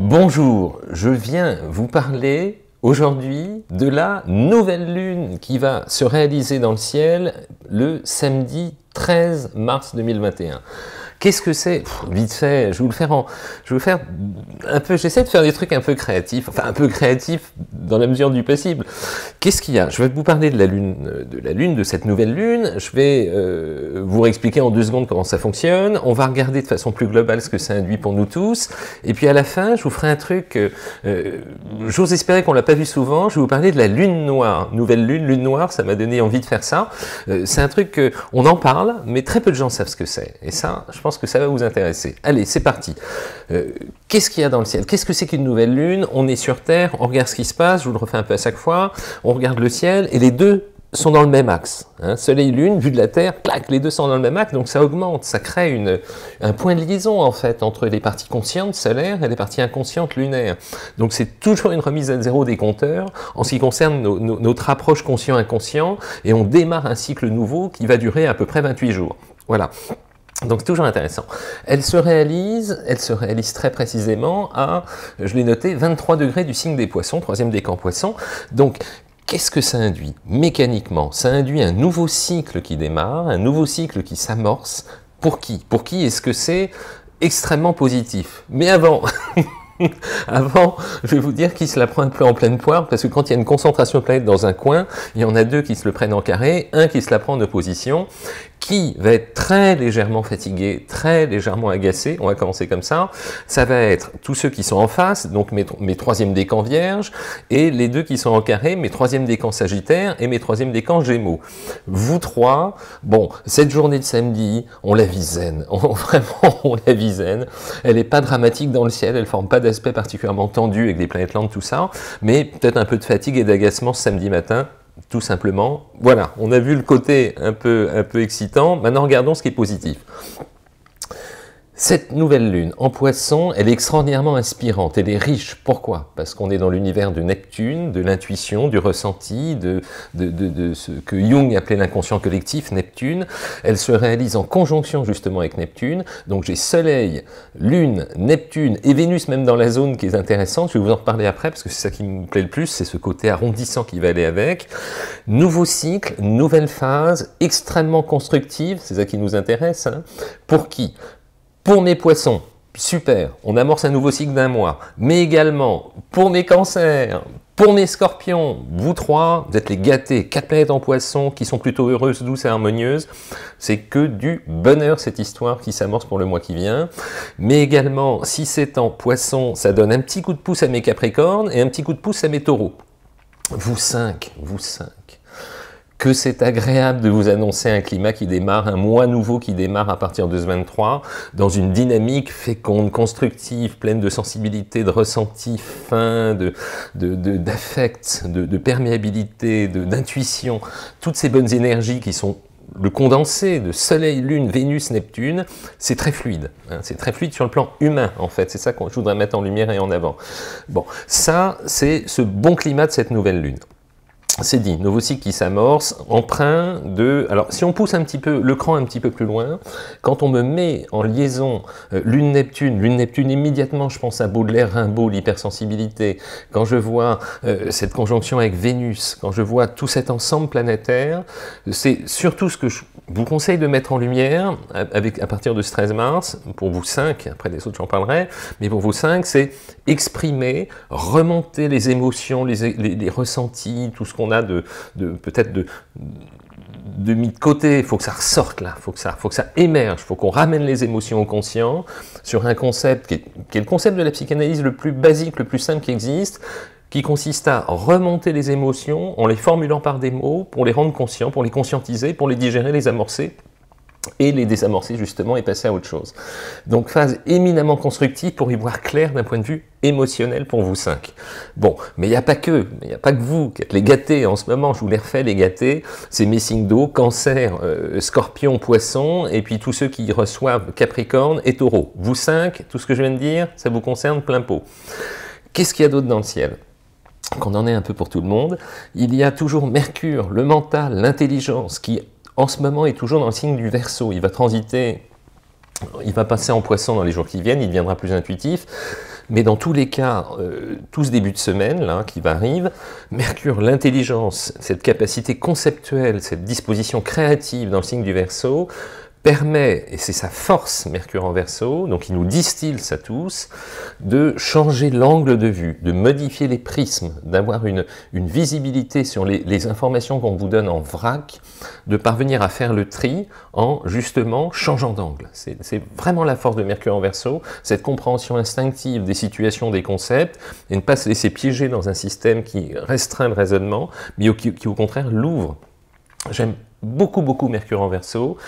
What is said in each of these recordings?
Bonjour, je viens vous parler aujourd'hui de la nouvelle lune qui va se réaliser dans le ciel le samedi 13 mars 2021. Qu'est-ce que c'est? Vite fait, j'essaie de faire des trucs un peu créatifs, enfin un peu créatifs dans la mesure du possible. Qu'est-ce qu'il y a? Je vais vous parler de la lune, de cette nouvelle lune. Je vais vous réexpliquer en 2 secondes comment ça fonctionne. On va regarder de façon plus globale ce que ça induit pour nous tous. Et puis à la fin, je vous ferai un truc, j'ose espérer qu'on l'a pas vu souvent, je vais vous parler de la lune noire. Nouvelle lune, lune noire, ça m'a donné envie de faire ça. C'est un truc, on en parle, mais très peu de gens savent ce que c'est. Et ça, je pense que ça va vous intéresser. Allez, c'est parti. Qu'est-ce qu'il y a dans le ciel? Qu'est-ce que c'est qu'une nouvelle lune? On est sur Terre, on regarde ce qui se passe, je vous le refais un peu à chaque fois, on regarde le ciel, et les deux sont dans le même axe. Hein, soleil, lune, vue de la Terre, clac, les deux sont dans le même axe, donc ça augmente, ça crée un point de liaison, en fait, entre les parties conscientes solaires et les parties inconscientes lunaires. Donc c'est toujours une remise à zéro des compteurs, en ce qui concerne notre approche conscient-inconscient, et on démarre un cycle nouveau qui va durer à peu près 28 jours. Voilà. Donc c'est toujours intéressant. Elle se réalise très précisément à, je l'ai noté, 23 degrés du signe des poissons, 3e décan poissons. Donc qu'est-ce que ça induit? Mécaniquement, ça induit un nouveau cycle qui démarre, un nouveau cycle qui s'amorce. Pour qui? Pour qui est-ce que c'est extrêmement positif? Mais avant... Avant, je vais vous dire qui se la prend un peu en pleine poire, parce que quand il y a une concentration de planètes dans un coin, il y en a 2 qui se le prennent en carré, 1 qui se la prend en opposition, qui va être très légèrement fatigué, très légèrement agacé, on va commencer comme ça, ça va être tous ceux qui sont en face, donc mes 3e décans vierges, et les 2 qui sont en carré, mes 3e décans sagittaires et mes 3e décans gémeaux. Vous 3, bon, cette journée de samedi, on la vit zen, on la vit zen, elle n'est pas dramatique dans le ciel, elle ne forme pas d'aspect particulièrement tendu avec les planètes lentes, tout ça, mais peut-être un peu de fatigue et d'agacement ce samedi matin, tout simplement. Voilà, on a vu le côté un peu excitant, maintenant regardons ce qui est positif. Cette nouvelle lune en poisson, elle est extraordinairement inspirante, elle est riche. Pourquoi? Parce qu'on est dans l'univers de Neptune, de l'intuition, du ressenti, de ce que Jung appelait l'inconscient collectif, Neptune. Elle se réalise en conjonction justement avec Neptune. Donc j'ai Soleil, Lune, Neptune et Vénus même dans la zone qui est intéressante. Je vais vous en reparler après parce que c'est ça qui me plaît le plus, c'est ce côté arrondissant qui va aller avec. Nouveau cycle, nouvelle phase, extrêmement constructive, c'est ça qui nous intéresse. Hein. Pour qui? Pour mes poissons, super, on amorce un nouveau cycle d'1 mois, mais également pour mes cancers, pour mes scorpions, vous 3, vous êtes les gâtés, 4 planètes en poissons qui sont plutôt heureuses, douces et harmonieuses, c'est que du bonheur cette histoire qui s'amorce pour le mois qui vient, mais également si c'est en poissons, ça donne un petit coup de pouce à mes capricornes et un petit coup de pouce à mes taureaux. Vous 5. Que c'est agréable de vous annoncer un climat qui démarre, un mois nouveau qui démarre à partir de ce 23, dans une dynamique féconde, constructive, pleine de sensibilité, de ressenti fin, d'affect, de perméabilité, d'intuition, toutes ces bonnes énergies qui sont le condensé de Soleil, Lune, Vénus, Neptune, c'est très fluide. Hein, c'est très fluide sur le plan humain, en fait. C'est ça que je voudrais mettre en lumière et en avant. Bon, ça, c'est ce bon climat de cette nouvelle lune. C'est dit, nouveau cycle qui s'amorce, emprunt de... Alors, si on pousse un petit peu le cran un petit peu plus loin, quand on me met en liaison Lune-Neptune, immédiatement, je pense à Baudelaire, Rimbaud, l'hypersensibilité. Quand je vois cette conjonction avec Vénus, quand je vois tout cet ensemble planétaire, c'est surtout ce que je vous conseille de mettre en lumière à partir de ce 13 mars, pour vous 5, après les autres j'en parlerai, mais pour vous 5, c'est exprimer, remonter les émotions, les ressentis, tout ce qu'on a peut-être de mis de côté. Il faut que ça ressorte là, il faut que ça émerge, il faut qu'on ramène les émotions au conscient sur un concept qui est le concept de la psychanalyse le plus basique, le plus simple qui existe, qui consiste à remonter les émotions en les formulant par des mots pour les rendre conscients, pour les conscientiser, pour les digérer, les amorcer et les désamorcer justement et passer à autre chose. Donc phase éminemment constructive pour y voir clair d'un point de vue émotionnel pour vous 5. Bon, mais il n'y a pas que, vous qui êtes les gâtés en ce moment, je vous les refais les gâtés, c'est mes signes d'eau, cancer, scorpion, poisson, et puis tous ceux qui reçoivent capricorne et taureau. Vous 5, tout ce que je viens de dire, ça vous concerne plein pot. Qu'est-ce qu'il y a d'autre dans le ciel ? Qu'on en ait un peu pour tout le monde, il y a toujours Mercure, le mental, l'intelligence, qui en ce moment est toujours dans le signe du Verseau. Il va transiter, il va passer en poisson dans les jours qui viennent, il deviendra plus intuitif, Mais dans tous les cas, tout ce début de semaine là, qui va arriver, Mercure, l'intelligence, cette capacité conceptuelle, cette disposition créative dans le signe du Verseau, permet, et c'est sa force Mercure en Verseau, donc il nous distille ça tous, de changer l'angle de vue, de modifier les prismes, d'avoir une visibilité sur les informations qu'on vous donne en vrac, de parvenir à faire le tri en justement changeant d'angle. C'est vraiment la force de Mercure en Verseau, cette compréhension instinctive des situations, des concepts, et ne pas se laisser piéger dans un système qui restreint le raisonnement, mais qui au contraire l'ouvre. J'aime beaucoup Mercure en Verseau,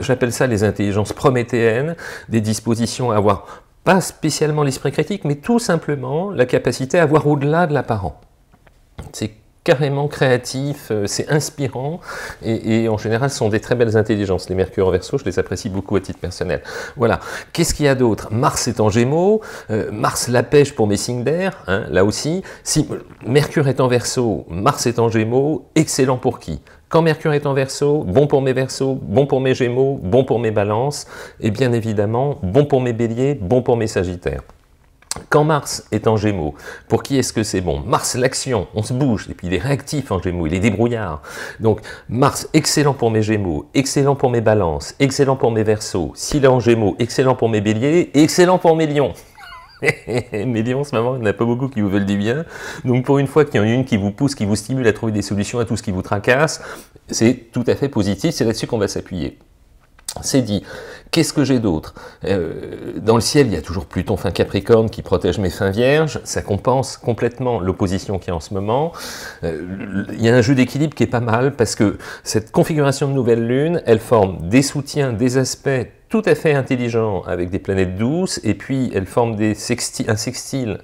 j'appelle ça les intelligences prométhéennes, des dispositions à avoir pas spécialement l'esprit critique, mais tout simplement la capacité à voir au-delà de l'apparent. C'est carrément créatif, c'est inspirant, et en général ce sont des très belles intelligences, les Mercure en Verseau, je les apprécie beaucoup à titre personnel. Voilà, qu'est-ce qu'il y a d'autre? Mars est en Gémeaux, Mars la pêche pour mes signes d'air, hein, là aussi, si Mercure est en Verseau, Mars est en Gémeaux, excellent pour qui? Quand Mercure est en Verseau, bon pour mes Verseaux, bon pour mes Gémeaux, bon pour mes Balances, et bien évidemment, bon pour mes Béliers, bon pour mes Sagittaires. Quand Mars est en Gémeaux, pour qui est-ce que c'est bon? Mars, l'action, on se bouge, et puis il est réactif en Gémeaux, il est débrouillard. Donc Mars, excellent pour mes Gémeaux, excellent pour mes Balances, excellent pour mes Verseaux, s'il est en Gémeaux, excellent pour mes Béliers, excellent pour mes Lions. Mais Léon, ce moment, il n'y en a pas beaucoup qui vous veulent du bien. Donc pour une fois qu'il y en a une qui vous pousse, qui vous stimule à trouver des solutions à tout ce qui vous tracasse, c'est tout à fait positif, c'est là-dessus qu'on va s'appuyer. C'est dit. Qu'est-ce que j'ai d'autre? Dans le ciel, il y a toujours Pluton fin Capricorne qui protège mes fins Vierges, ça compense complètement l'opposition qu'il y a en ce moment. Il y a un jeu d'équilibre qui est pas mal, parce que cette configuration de nouvelle lune, elle forme des soutiens, des aspects tout à fait intelligents avec des planètes douces, et puis elle forme des sextiles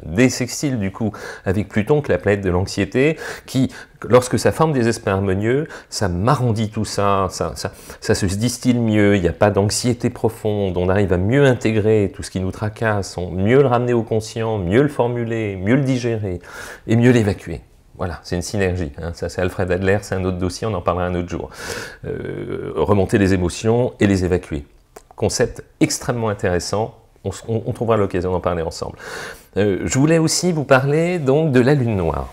du coup avec Pluton, que la planète de l'anxiété, qui, lorsque ça forme des aspects harmonieux, ça m'arrondit tout ça, ça se distille mieux, il n'y a pas d'anxiété profonde, on arrive à mieux intégrer tout ce qui nous tracasse, mieux le ramener au conscient, mieux le formuler, mieux le digérer et mieux l'évacuer. Voilà, c'est une synergie, hein. Ça c'est Alfred Adler, c'est un autre dossier, on en parlera un autre jour. Remonter les émotions et les évacuer. Concept extrêmement intéressant, on trouvera l'occasion d'en parler ensemble. Je voulais aussi vous parler donc de la Lune Noire.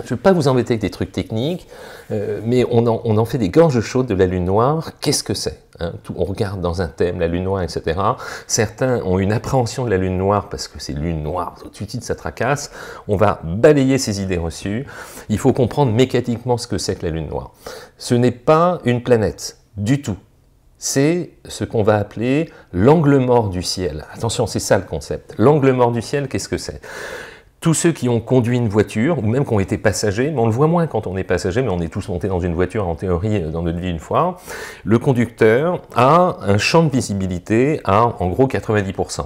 Je ne vais pas vous embêter avec des trucs techniques, mais on en fait des gorges chaudes de la Lune Noire. Qu'est-ce que c'est? Hein, on regarde dans un thème, la Lune Noire, etc. Certains ont une appréhension de la Lune Noire parce que c'est Lune Noire, tout de suite ça tracasse. On va balayer ces idées reçues. Il faut comprendre mécaniquement ce que c'est que la Lune Noire. Ce n'est pas une planète, du tout. C'est ce qu'on va appeler l'angle mort du ciel. Attention, c'est ça le concept. L'angle mort du ciel, qu'est-ce que c'est? Tous ceux qui ont conduit une voiture, ou même qui ont été passagers, mais on le voit moins quand on est passager, mais on est tous montés dans une voiture en théorie dans notre vie une fois, le conducteur a un champ de visibilité à en gros 90%.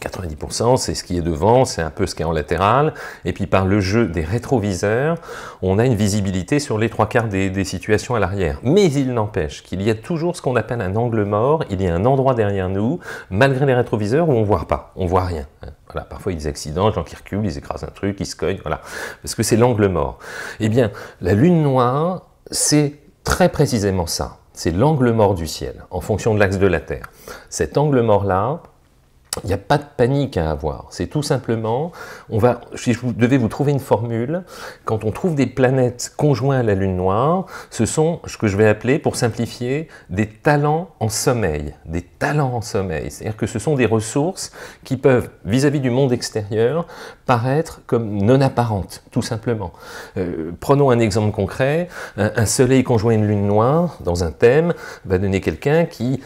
90%, c'est ce qui est devant, c'est un peu ce qui est en latéral, et puis par le jeu des rétroviseurs, on a une visibilité sur les trois quarts des situations à l'arrière. Mais il n'empêche qu'il y a toujours ce qu'on appelle un angle mort, il y a un endroit derrière nous, malgré les rétroviseurs, où on ne voit pas, on ne voit rien. Voilà, parfois il y a des accidents, les gens qui reculent, ils écrasent un truc, ils se cognent, voilà, parce que c'est l'angle mort. Eh bien, la Lune Noire, c'est très précisément ça, c'est l'angle mort du ciel, en fonction de l'axe de la Terre. Cet angle mort-là, il n'y a pas de panique à avoir, c'est tout simplement, si je devais vous trouver une formule, quand on trouve des planètes conjoints à la Lune Noire, ce sont ce que je vais appeler, pour simplifier, des talents en sommeil. Des talents en sommeil, c'est-à-dire que ce sont des ressources qui peuvent, vis-à-vis du monde extérieur, paraître comme non apparentes, tout simplement. Prenons un exemple concret, un soleil conjoint à une Lune Noire, dans un thème, va donner quelqu'un qui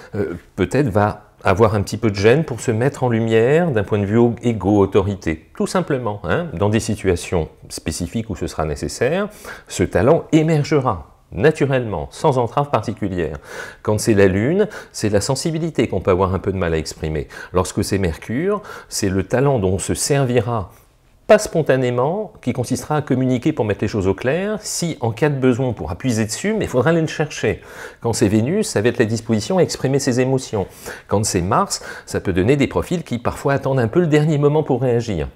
peut-être va avoir un petit peu de gêne pour se mettre en lumière d'un point de vue égo, autorité, tout simplement, hein, dans des situations spécifiques où ce sera nécessaire, ce talent émergera naturellement, sans entrave particulière. Quand c'est la Lune, c'est la sensibilité qu'on peut avoir un peu de mal à exprimer. Lorsque c'est Mercure, c'est le talent dont on se servira pas spontanément, qui consistera à communiquer pour mettre les choses au clair, si en cas de besoin on pourra puiser dessus, mais il faudra aller le chercher. Quand c'est Vénus, ça va être la disposition à exprimer ses émotions. Quand c'est Mars, ça peut donner des profils qui parfois attendent un peu le dernier moment pour réagir.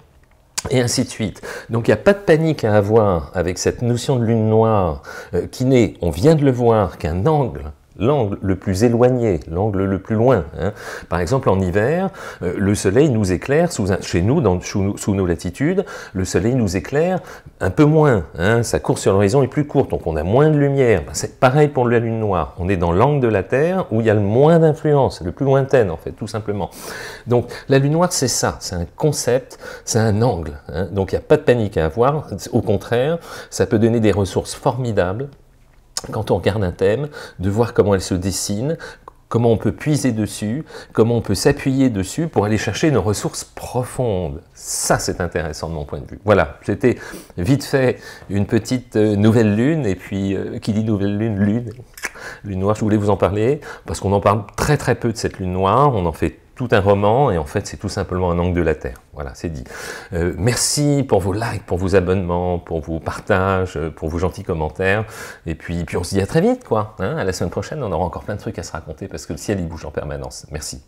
Et ainsi de suite. Donc il n'y a pas de panique à avoir avec cette notion de Lune Noire, qui n'est, on vient de le voir, qu'un angle l'angle le plus éloigné, l'angle le plus loin. Hein. Par exemple, en hiver, le soleil nous éclaire, chez nous, sous nos latitudes, le soleil nous éclaire un peu moins. Hein. Sa course sur l'horizon est plus courte, donc on a moins de lumière. Ben, c'est pareil pour la Lune noire. On est dans l'angle de la Terre où il y a le moins d'influence, le plus lointaine, en fait, tout simplement. Donc, la Lune noire, c'est ça, c'est un concept, c'est un angle. Hein. Donc, il n'y a pas de panique à avoir. Au contraire, ça peut donner des ressources formidables quand on regarde un thème, de voir comment elle se dessine, comment on peut puiser dessus, comment on peut s'appuyer dessus pour aller chercher nos ressources profondes. Ça, c'est intéressant de mon point de vue. Voilà, c'était vite fait une petite nouvelle lune, et puis qui dit nouvelle lune noire, je voulais vous en parler, parce qu'on en parle très très peu de cette lune noire, on en fait tout un roman, et en fait c'est tout simplement un angle de la Terre. Voilà, c'est dit. Merci pour vos likes, pour vos abonnements, pour vos partages, pour vos gentils commentaires, et puis on se dit à très vite, quoi, hein, à la semaine prochaine, on aura encore plein de trucs à se raconter, parce que le ciel il bouge en permanence. Merci.